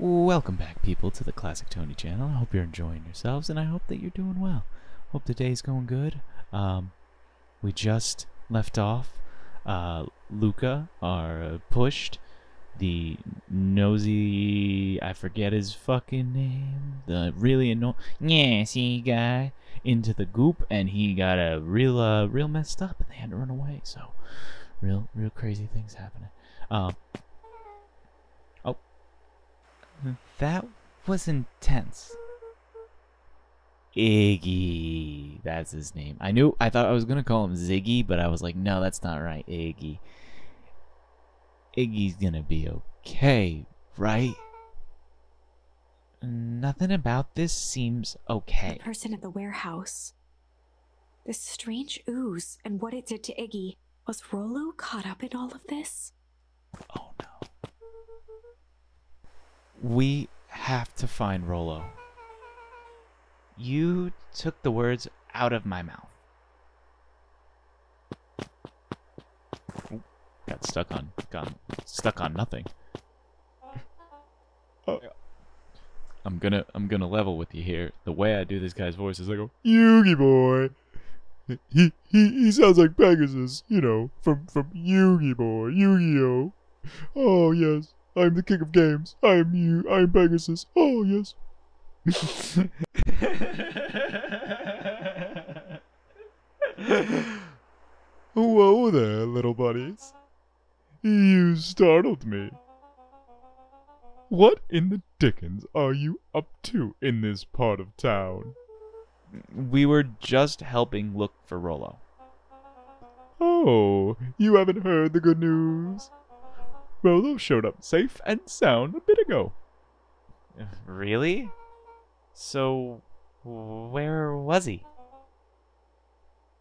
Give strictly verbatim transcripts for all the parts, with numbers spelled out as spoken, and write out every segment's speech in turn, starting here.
Welcome back, people, to the Classic Tony channel. I hope you're enjoying yourselves, and I hope that you're doing well. Hope the day's going good. Um, we just left off. Uh, Luca, our uh, pushed, the nosy, I forget his fucking name, the really annoying, yeah, see, guy, into the goop, and he got a real, uh, real messed up, and they had to run away, so, real, real crazy things happening. Um, oh, that was intense. Iggy, that's his name. I knew, I thought I was gonna call him Ziggy, but I was like, no, that's not right. Iggy. Iggy's gonna be okay, right? Nothing about this seems okay. The person at the warehouse. This strange ooze and what it did to Iggy. Was Rolo caught up in all of this? Oh no. We have to find Rolo. You took the words out of my mouth. Got stuck on, got stuck on nothing. Oh. I'm gonna, I'm gonna level with you here. The way I do this guy's voice is like, a Yu-Gi boy. He, he, he sounds like Pegasus, you know, from, from Yu-Gi boy, Yu-Gi-Oh. Oh yes, I'm the king of games. I'm you, I'm Pegasus. Oh yes. Whoa there, little buddies. You startled me. What in the dickens are you up to in this part of town? We were just helping look for Rolo. Oh, you haven't heard the good news? Rolo showed up safe and sound a bit ago. Really? So, where was he?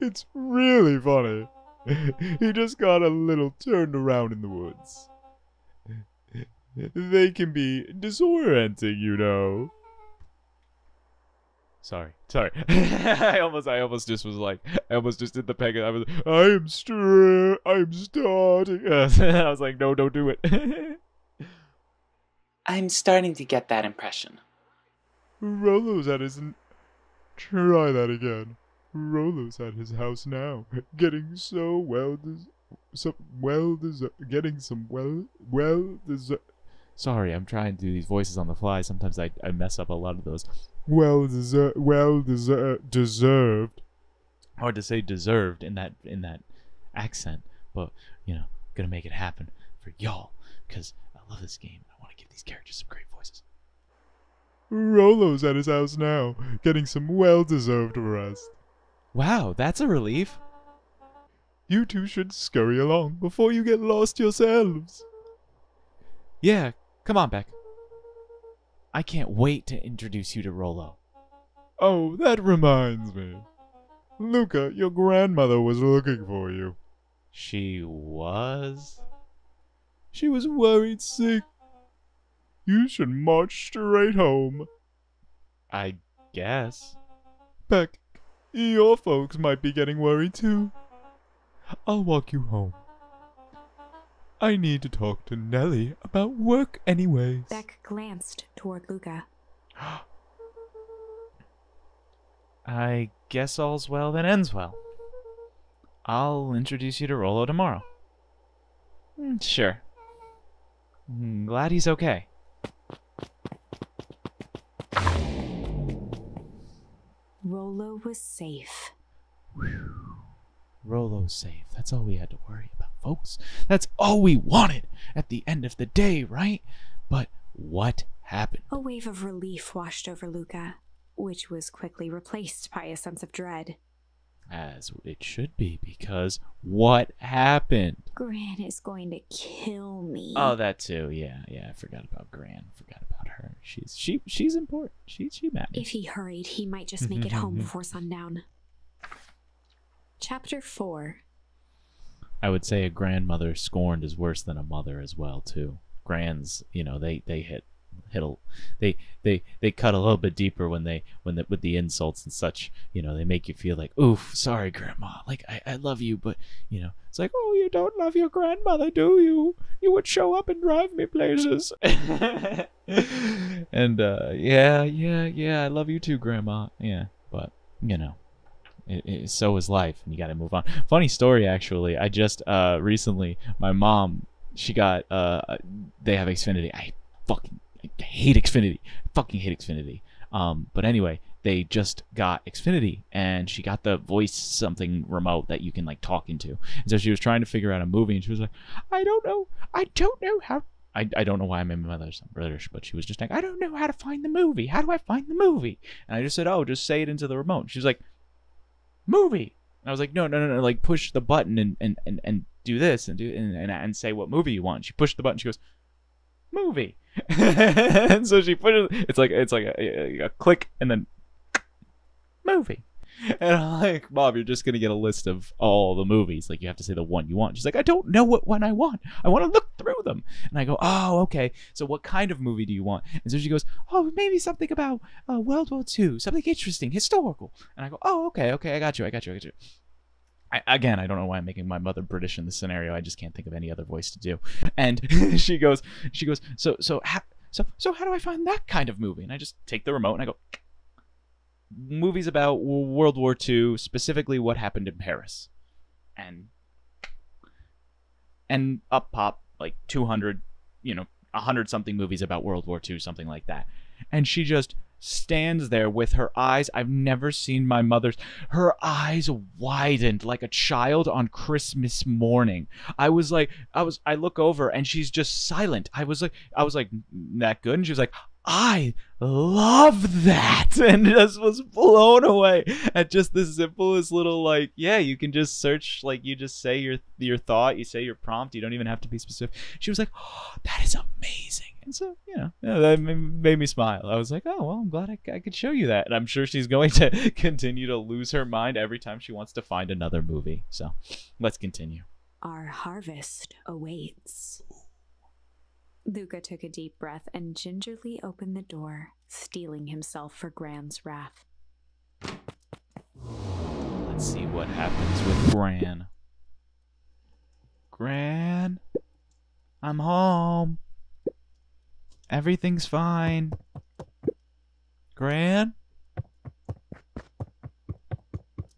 It's really funny. He just got a little turned around in the woods. They can be disorienting, you know. Sorry, sorry. I almost, I almost just was like, I almost just did the peg. I was, I am stir, I'm starting. I was like, no, don't do it. I'm starting to get that impression. Rolo's at his... Try that again. Rolo's at his house now, getting so well... Some well... Getting some well... Well... Sorry, I'm trying to do these voices on the fly. Sometimes I, I mess up a lot of those. Well... Deser well... Deser deserved. Hard to say deserved in that, in that accent. But, you know, gonna make it happen for y'all. Because I love this game. I want to give these characters some great voices. Rolo's at his house now, getting some well-deserved rest. Wow, that's a relief. You two should scurry along before you get lost yourselves. Yeah, come on, Beck. I can't wait to introduce you to Rolo. Oh, that reminds me. Luca, your grandmother was looking for you. She was? She was worried sick. You should march straight home. I guess. Beck, your folks might be getting worried too. I'll walk you home. I need to talk to Nellie about work anyways. Beck glanced toward Luca. I guess all's well that ends well. I'll introduce you to Rolo tomorrow. Sure. Glad he's okay. Rolo was safe. Whew. Rolo's safe. That's all we had to worry about, folks. That's all we wanted at the end of the day, right? But what happened? A wave of relief washed over Luca, which was quickly replaced by a sense of dread. As it should be, because what happened? Gran is going to kill me. Oh, that too. Yeah, yeah. I forgot about Gran. Forgot about her. She's she she's important. She she matters. If he hurried, he might just make it home before sundown. Chapter four. I would say a grandmother scorned is worse than a mother as well, too. Grans, you know, they they hit hit a, they they they cut a little bit deeper when they when the, with the insults and such. You know, they make you feel like, oof, sorry, Grandma. Like I, I love you, but you know, it's like, oh, you don't love your grandmother, do you? You would show up and drive me places. And uh, yeah, yeah, yeah, I love you too, Grandma. Yeah, but you know. It, it, so is life, and you got to move on. Funny story, actually. I just uh, recently, my mom, she got. Uh, they have Xfinity. I fucking I hate Xfinity. I fucking hate Xfinity. Um, but anyway, they just got Xfinity, and she got the voice something remote that you can like talk into. And so she was trying to figure out a movie, and she was like, "I don't know. I don't know how." I, I don't know why my mother's British, but she was just like, "I don't know how to find the movie. How do I find the movie?" And I just said, "Oh, just say it into the remote." She was like, "Movie." And I was like, no, no, no, no, like push the button and, and, and, and do this and do and, and and say what movie you want. She pushed the button. She goes, "Movie." And so she pushes. It's like it's like a, a click and then movie. And I'm like, "Mom, you're just gonna get a list of all the movies. Like you have to say the one you want." She's like, "I don't know what one I want. I want to look through them." And I go, "Oh, okay. So what kind of movie do you want?" And so she goes, "Oh, maybe something about uh, World War Two, something interesting, historical." And I go, "Oh, okay, okay, I got you, I got you, I got you." I, again, I don't know why I'm making my mother British in this scenario. I just can't think of any other voice to do. And she goes, she goes, so so ha so so how do I find that kind of movie? And I just take the remote and I go, "Movies about World War Two, specifically what happened in Paris," and and up pop like two hundred, you know, one hundred something movies about World War Two, something like that. And she just stands there with her eyes. I've never seen my mother's. Her eyes widened like a child on Christmas morning. I was like, I was, I look over and she's just silent. I was like, I was like, "That good?" And she was like, "I love that," and just was blown away at just the simplest little, like, yeah, you can just search, like, you just say your your thought, you say your prompt, you don't even have to be specific. She was like, "Oh, that is amazing." And so, you know, you know, that made me smile. I was like, "Oh, well, I'm glad I, I could show you that." And I'm sure she's going to continue to lose her mind every time she wants to find another movie. So let's continue. Our harvest awaits. Luca took a deep breath and gingerly opened the door, steeling himself for Gran's wrath. Let's see what happens with Gran. "Gran, I'm home. Everything's fine. Gran?"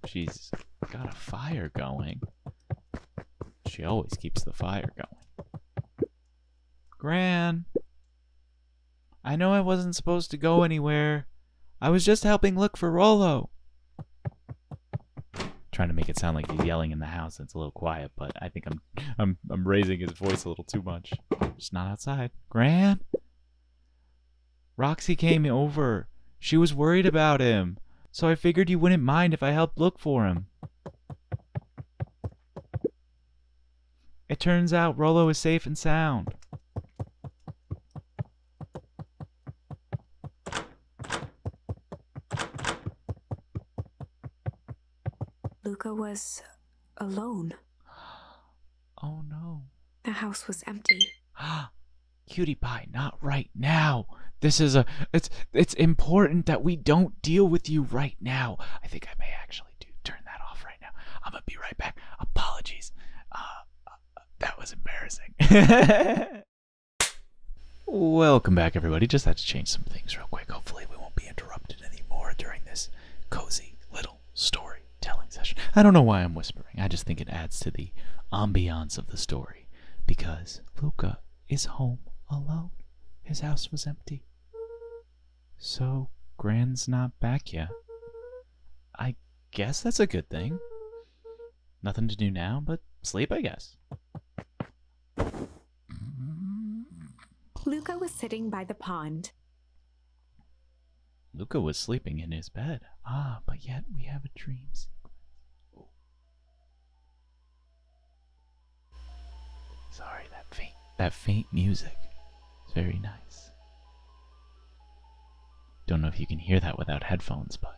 She's got a fire going. She always keeps the fire going. "Gran, I know I wasn't supposed to go anywhere. I was just helping look for Rolo." Trying to make it sound like he's yelling in the house. It's a little quiet, but I think I'm I'm I'm raising his voice a little too much. Just not outside. "Gran, Roxy came over. She was worried about him, so I figured you wouldn't mind if I helped look for him. It turns out Rolo is safe and sound." Luca was alone. Oh no. The house was empty. "Cutie pie, not right now. This is a it's it's important that we don't deal with you right now. I think I may actually do turn that off right now. I'm gonna be right back. Apologies. Uh, uh that was embarrassing." Welcome back, everybody. Just had to change some things real quick. Hopefully we won't be interrupted anymore during this cozy little story telling session. I don't know why I'm whispering. I just think it adds to the ambiance of the story because Luca is home alone. His house was empty. So Gran's not back yet. I guess that's a good thing. Nothing to do now but sleep, I guess. Luca was sitting by the pond. Luca was sleeping in his bed. Ah, but yet we have a dream sequence. Oh. Sorry, that faint, that faint music. It's very nice. Don't know if you can hear that without headphones, but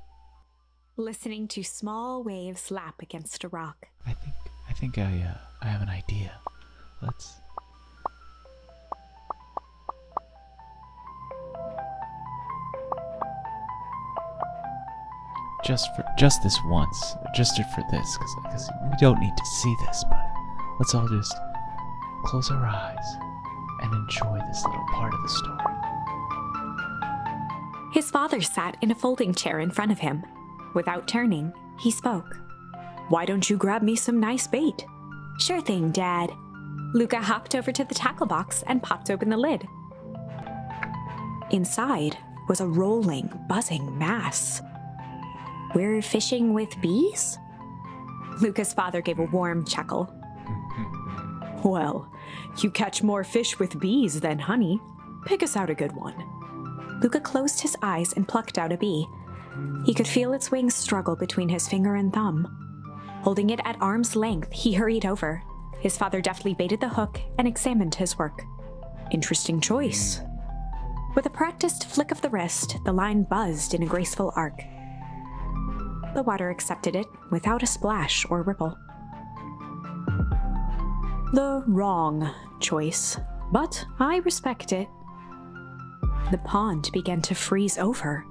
listening to small waves lap against a rock. I think, I think I, uh, I have an idea. Let's. just for just this once, just for this, because we don't need to see this, but let's all just close our eyes and enjoy this little part of the story. His father sat in a folding chair in front of him. Without turning, he spoke. "Why don't you grab me some nice bait?" "Sure thing, Dad." Luca hopped over to the tackle box and popped open the lid. Inside was a rolling, buzzing mass. "We're fishing with bees?" Luca's father gave a warm chuckle. "Well, you catch more fish with bees than honey. Pick us out a good one." Luca closed his eyes and plucked out a bee. He could feel its wings struggle between his finger and thumb. Holding it at arm's length, he hurried over. His father deftly baited the hook and examined his work. "Interesting choice." With a practiced flick of the wrist, the line buzzed in a graceful arc. The water accepted it without a splash or ripple. "The wrong choice, but I respect it." The pond began to freeze over.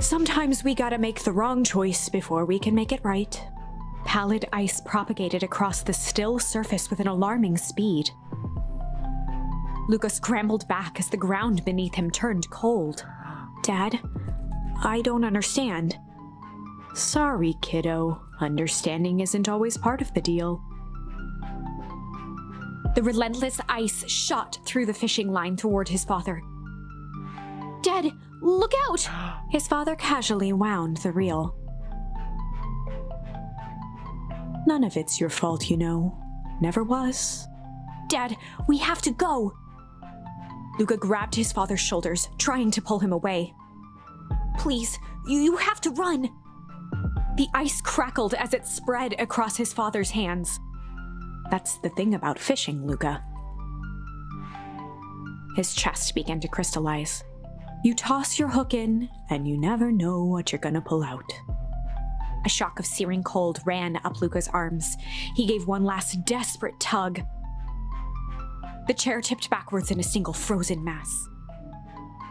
"Sometimes we gotta make the wrong choice before we can make it right." Pallid ice propagated across the still surface with an alarming speed. Luca scrambled back as the ground beneath him turned cold. "Dad, I don't understand." "Sorry, kiddo. Understanding isn't always part of the deal." The relentless ice shot through the fishing line toward his father. "Dad, look out!" His father casually wound the reel. "None of it's your fault, you know. Never was." "Dad, we have to go!" Luca grabbed his father's shoulders, trying to pull him away. "Please, you have to run!" The ice crackled as it spread across his father's hands. That's the thing about fishing, Luca. His chest began to crystallize. You toss your hook in, and you never know what you're gonna pull out. A shock of searing cold ran up Luca's arms. He gave one last desperate tug. The chair tipped backwards in a single frozen mass.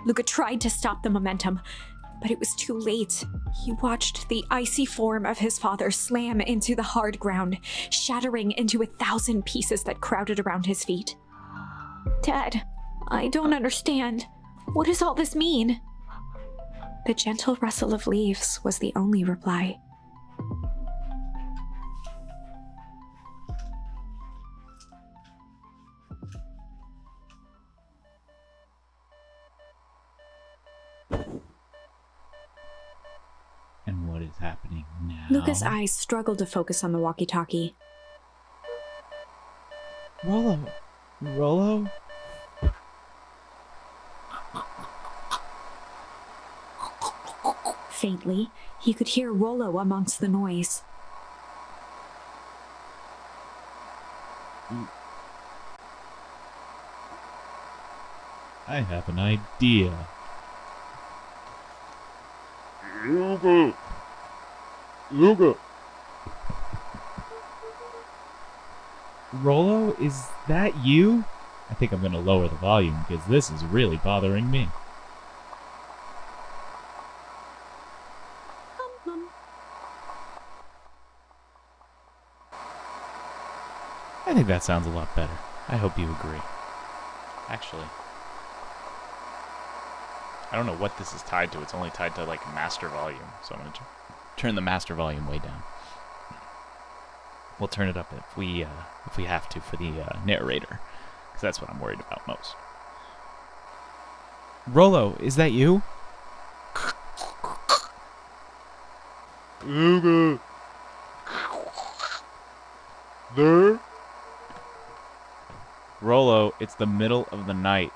Luca tried to stop the momentum, but it was too late. He watched the icy form of his father slam into the hard ground, shattering into a thousand pieces that crowded around his feet. "Dad, I don't understand. What does all this mean?" The gentle rustle of leaves was the only reply. And what is happening now? Luca's eyes struggled to focus on the walkie-talkie. Rolo! Rolo? Faintly, he could hear Rolo amongst the noise. I have an idea. Luca! Luca! Rolo, is that you? I think I'm gonna lower the volume because this is really bothering me. I think that sounds a lot better. I hope you agree. Actually, I don't know what this is tied to. It's only tied to, like, master volume. So I'm going to turn the master volume way down. We'll turn it up if we uh, if we have to for the uh, narrator. Because that's what I'm worried about most. Rolo, is that you? Luca. There? Rolo, it's the middle of the night.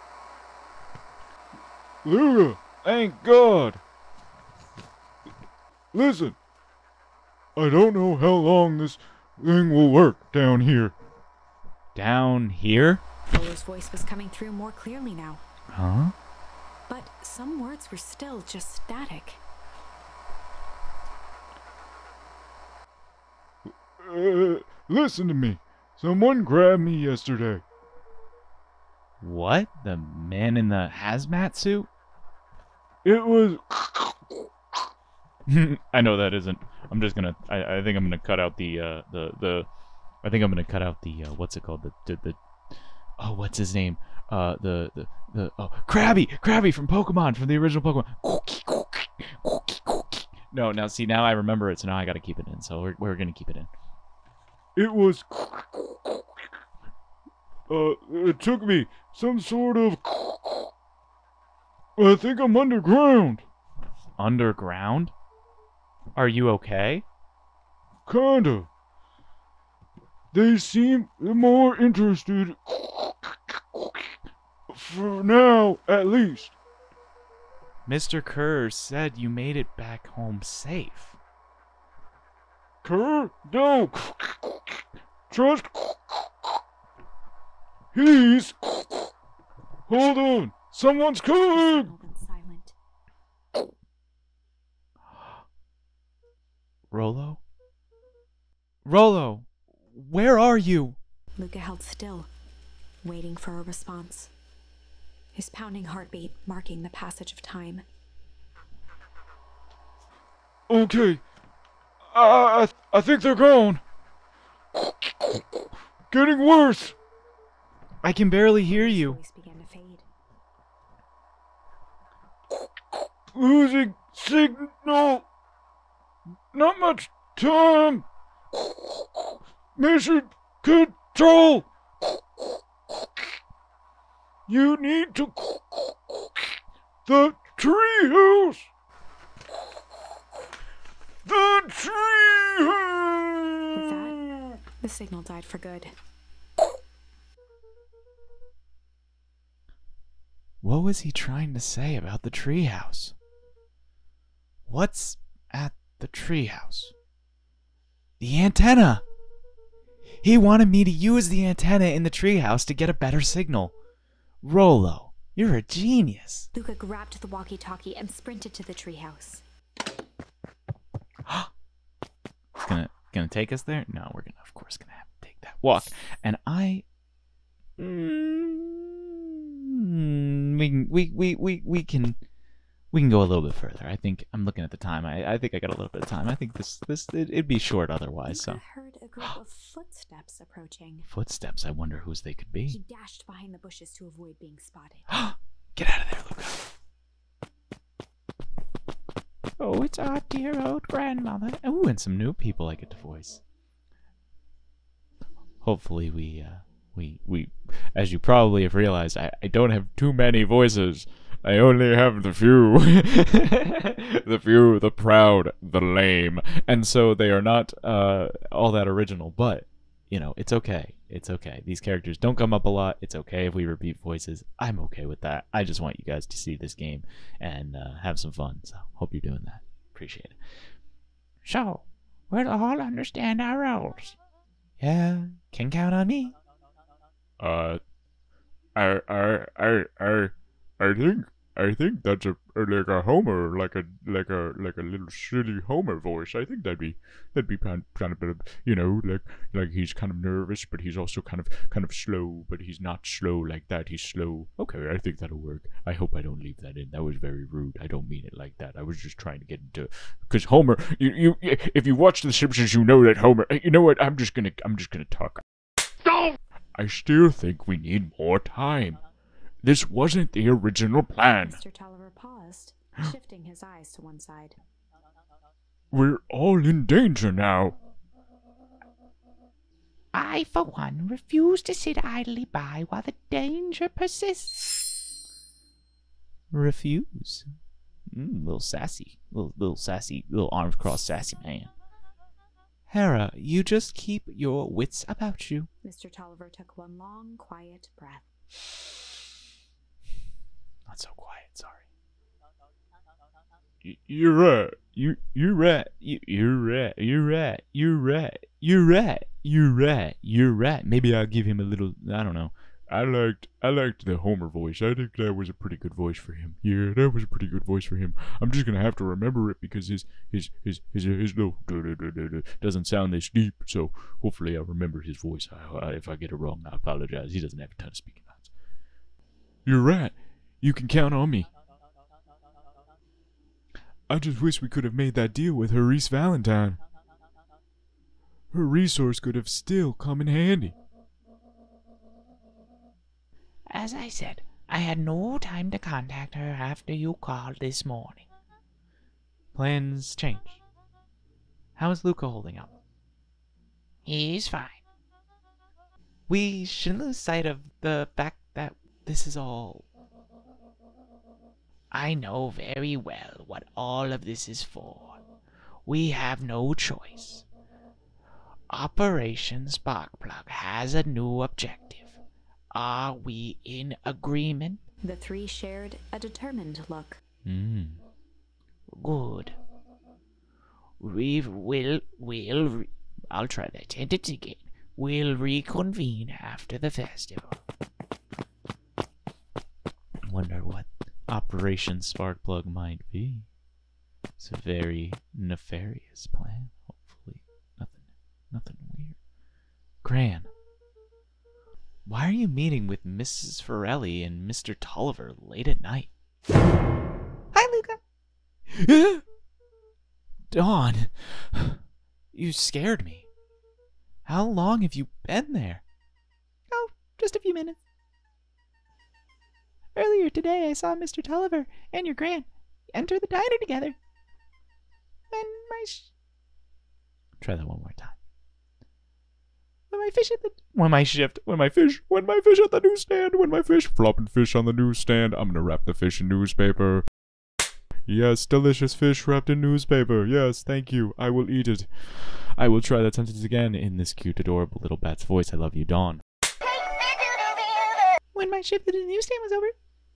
Luca, thank God. Listen, I don't know how long this thing will work down here. Down here? Rolo's voice was coming through more clearly now. Huh? But some words were still just static. Uh, listen to me. Someone grabbed me yesterday. What? The man in the hazmat suit? It was I know that isn't. I'm just gonna. I, I think I'm gonna cut out the uh, the the. I think I'm gonna cut out the uh, what's it called? The, the the. Oh, what's his name? Uh, the the the. Oh, Krabby, Krabby from Pokemon, from the original Pokemon. No, now see, now I remember it, so now I gotta keep it in. So we're we're gonna keep it in. It was. Uh, it took me some sort of. I think I'm underground. Underground? Are you okay? Kinda. They seem more interested. For now, at least. Mister Kerr said you made it back home safe. Kerr? No. Trust. He's. Hold on. Someone's coming. Rolo? Rolo, where are you? Luca held still, waiting for a response. His pounding heartbeat marking the passage of time. Okay. I, I, I think they're gone. Getting worse. I can barely hear you. Voice began to fade. Losing signal. Not much time. Mission control. You need to the treehouse. The treehouse. With that, the signal died for good. What was he trying to say about the treehouse? What's at the treehouse? The antenna! He wanted me to use the antenna in the treehouse to get a better signal. Rolo, you're a genius. Luca grabbed the walkie-talkie and sprinted to the treehouse. It's gonna gonna take us there? No, we're gonna of course gonna have to take that walk. And I mm, we can we we we we can We can go a little bit further. I think I'm looking at the time. I, I think I got a little bit of time. I think this this it, it'd be short otherwise. So. I heard a group of footsteps approaching. Footsteps. I wonder whose they could be. He dashed behind the bushes to avoid being spotted. Get out of there, Luca! Oh, it's our dear old grandmother. Oh, and some new people I get to voice. Hopefully, we uh, we we, as you probably have realized, I, I don't have too many voices. I only have the few, the few, the proud, the lame, and so they are not uh, all that original, but, you know, it's okay, it's okay. These characters don't come up a lot, it's okay if we repeat voices, I'm okay with that. I just want you guys to see this game and uh, have some fun, so hope you're doing that. Appreciate it. So, we'll all understand our roles. Yeah, can count on me. Uh, our, our, our, our... I think I think that's a like a Homer, like a like a like a little silly Homer voice. I think that'd be that'd be kind of, kind of you know like like he's kind of nervous, but he's also kind of kind of slow, but he's not slow like that. He's slow. Okay, I think that'll work. I hope I don't leave that in. That was very rude. I don't mean it like that. I was just trying to get into because Homer. You you if you watch The Simpsons, you know that Homer. You know what? I'm just gonna I'm just gonna talk. Don't. I still think we need more time. This wasn't the original plan. Mister Tolliver paused, shifting his eyes to one side. We're all in danger now. I, for one, refuse to sit idly by while the danger persists. Refuse? Mm, little sassy. Little, little sassy, little arms crossed sassy man. Hera, you just keep your wits about you. Mister Tolliver took one long, quiet breath. Not so quiet, sorry. You're right. You you're right. You you're right. You're right. You're right. You're right. You're right. You're right. Maybe I'll give him a little. I don't know. I liked I liked the Homer voice. I think that was a pretty good voice for him. Yeah, that was a pretty good voice for him. I'm just gonna have to remember it because his his his his his little doesn't sound this deep. So hopefully I'll remember his voice. I, I, if I get it wrong, I apologize. He doesn't have a ton of speaking lines. You're right. You can count on me. I just wish we could have made that deal with Harise Valentine. Her resource could have still come in handy. As I said, I had no time to contact her after you called this morning. Plans changed. How is Luca holding up? He's fine. We shouldn't lose sight of the fact that this is all... I know very well what all of this is for. We have no choice. Operation Sparkplug has a new objective. Are we in agreement? The three shared a determined look. Mm. Good. We will, will, re I'll try that sentence again. We'll reconvene after the festival. Wonder what Operation Sparkplug might be. It's a very nefarious plan. Hopefully, nothing, nothing weird. Gran, why are you meeting with Missus Ferrelli and Mister Tolliver late at night? Hi, Luca. Dawn, you scared me. How long have you been there? Oh, just a few minutes. Earlier today, I saw Mister Tolliver and your gran enter the diner together. And my sh Try that one more time. When my fish at the... When my shift... When my fish... When my fish at the newsstand... When my fish... Flopping fish on the newsstand. I'm gonna wrap the fish in newspaper. Yes, delicious fish wrapped in newspaper. Yes, thank you. I will eat it. I will try that sentence again in this cute, adorable little bat's voice. I love you, Dawn. When my shift at the newsstand was over,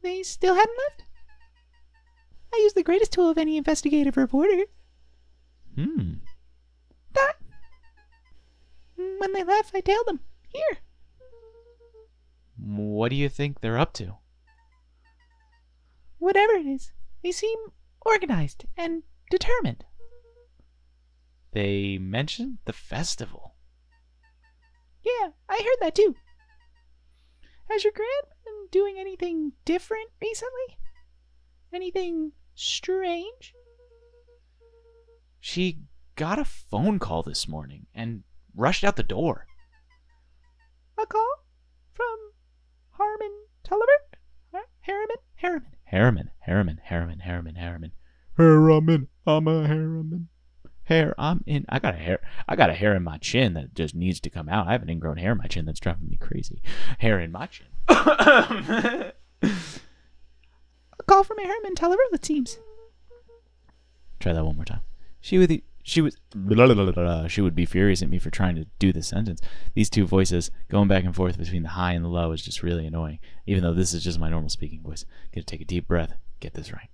they still hadn't left. I used the greatest tool of any investigative reporter. Hmm. That. When they left, I tailed them. Here. What do you think they're up to? Whatever it is, they seem organized and determined. They mentioned the festival. Yeah, I heard that too. Has your gran been doing anything different recently? Anything strange? She got a phone call this morning and rushed out the door. A call from Harriman Tolliver? Har Harriman? Harriman. Harriman, Harriman, Harriman, Harriman, Harriman. Harriman, I'm a Harriman. Hair, I'm in. I got a hair. I got a hair in my chin that just needs to come out. I have an ingrown hair in my chin that's driving me crazy. Hair in my chin. A call from a Harriman Tolliver, it seems. Try that one more time. She would. She was. Blah, blah, blah, blah, she would be furious at me for trying to do this sentence. These two voices going back and forth between the high and the low is just really annoying. Even though this is just my normal speaking voice. Gotta take a deep breath. Get this right.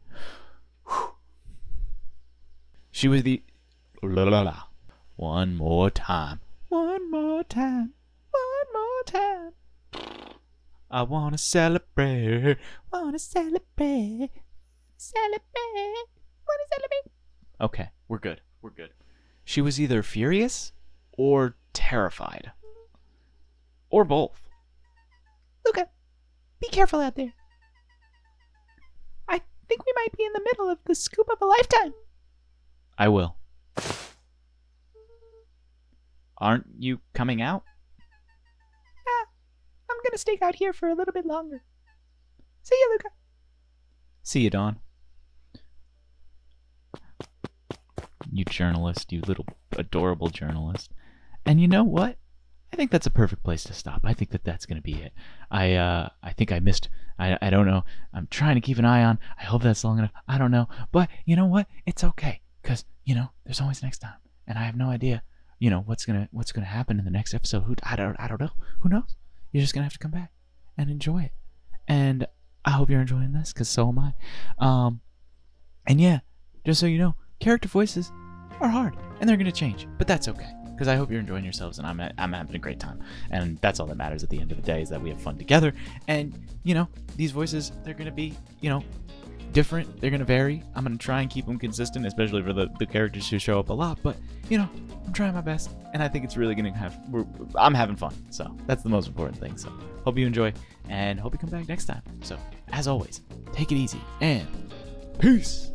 Whew. She was the. La la la. One more time. One more time. One more time. I wanna celebrate. Wanna celebrate. Celebrate. Wanna celebrate. Okay, we're good. We're good. She was either furious or terrified. Or both. Luca, be careful out there. I think we might be in the middle of the scoop of a lifetime. I will. Aren't you coming out? Ah, I'm gonna stake out here for a little bit longer. See you, Luca. See you, Dawn. You journalist, you little adorable journalist. And you know what? I think that's a perfect place to stop. I think that that's gonna be it. I uh, I think I missed. I I don't know. I'm trying to keep an eye on. I hope that's long enough. I don't know. But you know what? It's okay, cause you know there's always next time. And I have no idea. You know what's gonna what's gonna happen in the next episode. Who I don't I don't know. Who knows? You're just gonna have to come back and enjoy it. And I hope you're enjoying this, cause so am I. Um, and yeah, just so you know, character voices are hard and they're gonna change, but that's okay, cause I hope you're enjoying yourselves and I'm I'm having a great time. And that's all that matters at the end of the day is that we have fun together. And you know these voices, they're gonna be you know. different. They're gonna vary. I'm gonna try and keep them consistent, especially for the, the characters who show up a lot, but you know I'm trying my best and I think it's really gonna have we're, I'm having fun, so that's the most important thing. So hope you enjoy and hope you come back next time. So as always, take it easy and peace.